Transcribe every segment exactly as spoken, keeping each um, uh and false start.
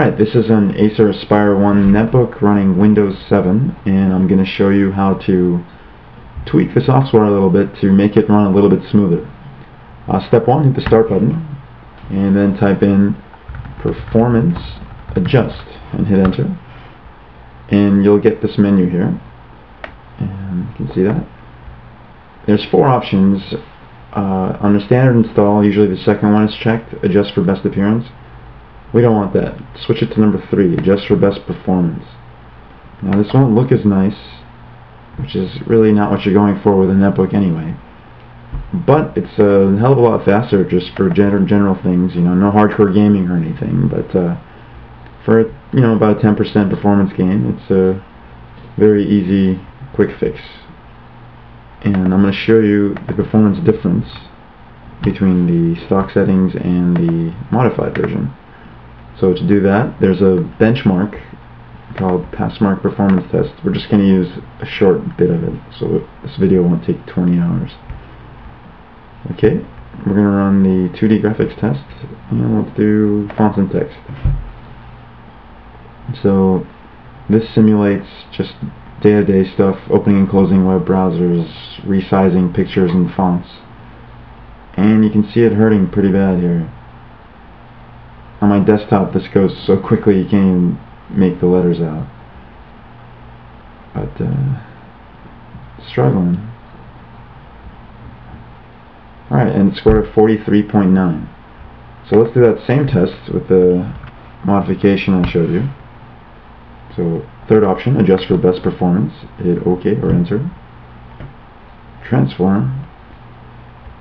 Hi, this is an Acer Aspire One netbook running Windows seven, and I'm going to show you how to tweak the software a little bit to make it run a little bit smoother. Uh, step one, hit the start button, and then type in Performance Adjust, and hit enter. And you'll get this menu here, and you can see that. There's four options. Uh, on the standard install, usually the second one is checked, Adjust for Best Appearance. We don't want that. Switch it to number three, Adjust for Best Performance. Now this won't look as nice, which is really not what you're going for with a netbook anyway. But it's a hell of a lot faster just for general, general things, you know, no hardcore gaming or anything. But uh, for, you know, about a ten percent performance gain, it's a very easy, quick fix. And I'm going to show you the performance difference between the stock settings and the modified version. So to do that, there's a benchmark called Passmark Performance Test. We're just going to use a short bit of it, so this video won't take twenty hours. Okay, we're going to run the two D graphics test, and let's do fonts and text. So this simulates just day-to-day stuff, opening and closing web browsers, resizing pictures and fonts. And you can see it hurting pretty bad here. On my desktop, this goes so quickly you can't even make the letters out. But, uh, struggling. Alright, and score of forty-three point nine. So let's do that same test with the modification I showed you. So, third option, Adjust for Best Performance. Hit OK or Enter. Transform.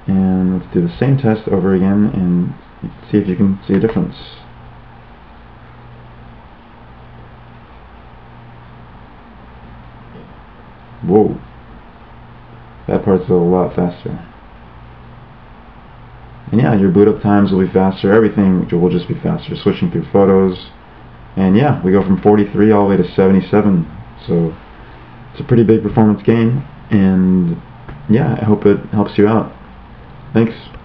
And let's do the same test over again and see if you can see a difference. Whoa. That part's a lot faster. And yeah, your boot up times will be faster. Everything will just be faster. Switching through photos. And yeah, we go from forty-three all the way to seventy-seven. So it's a pretty big performance gain. And yeah, I hope it helps you out. Thanks.